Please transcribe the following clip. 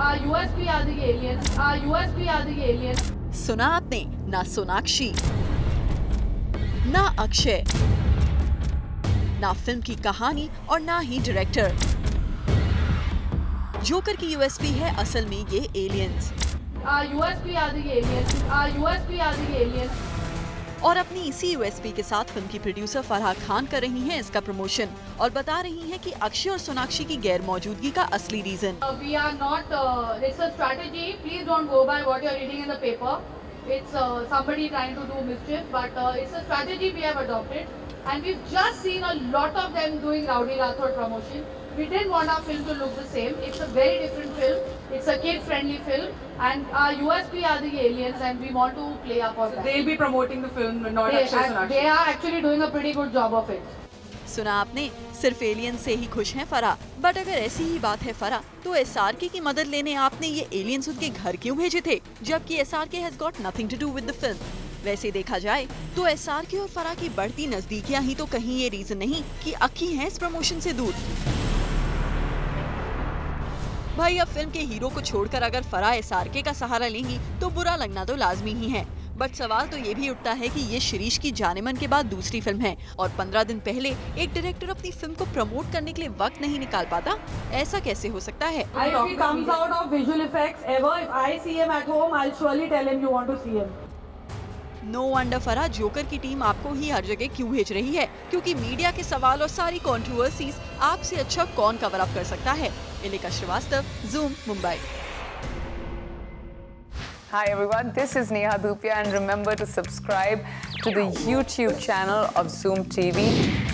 USP. सुना आपने, ना सोनाक्षी, ना अक्षय, ना फिल्म की कहानी और ना ही डायरेक्टर। जोकर की यूएसपी है असल में ये एलियंस। और अपनी इसी यूएसपी के साथ फिल्म की प्रोड्यूसर फराह खान कर रही हैं इसका प्रमोशन और बता रही हैं कि अक्षय और सोनाक्षी की गैर मौजूदगी का असली reason. We are not, it's a strategy, please don't go by what you are reading in the paper. It's somebody trying to do mischief, but it's a strategy we have adopted and we have just seen a lot of them doing rowdy Rathore promotion. We didn't want our film to look the same. It's a very different film. It's a kid-friendly film, and our USP are the aliens, and we want to play up on that. They'll be promoting the film, not Akshay and Sonakshi. They are actually doing a pretty good job of it. सुना आपने, सिर्फ alien से ही खुश हैं Farah. But अगर ऐसी ही बात है फराह, तो SRK की मदद लेने आपने ये एलियंस उनके घर क्यों भेजे थे, जबकि SRK has got nothing to do with the film. वैसे देखा जाए तो SRK और फराह की बढ़ती नजदीकियां ही तो कहीं ये रीजन नहीं कि अक्की हैं इस प्रमोशन से दूर। भाई अब फिल्म के हीरो को छोड़कर अगर फराह SRK का सहारा लेंगी तो बुरा लगना तो लाजमी ही है। बट सवाल तो ये भी उठता है कि ये शिरीष की जानेमन के बाद दूसरी फिल्म है और 15 दिन पहले एक डायरेक्टर अपनी फिल्म को प्रमोट करने के लिए वक्त नहीं निकाल पाता, ऐसा कैसे हो सकता है? नो वंडर फराह जोकर की टीम आपको ही हर जगह क्यों भेज रही है, क्योंकि मीडिया के सवाल और सारी कंट्रोवर्सीज आपसे अच्छा कौन कवर अप कर सकता है। Ileka Srivastava, zoom Mumbai. Hi everyone, this is Neha Dhupia and remember to subscribe to the YouTube channel of Zoom TV.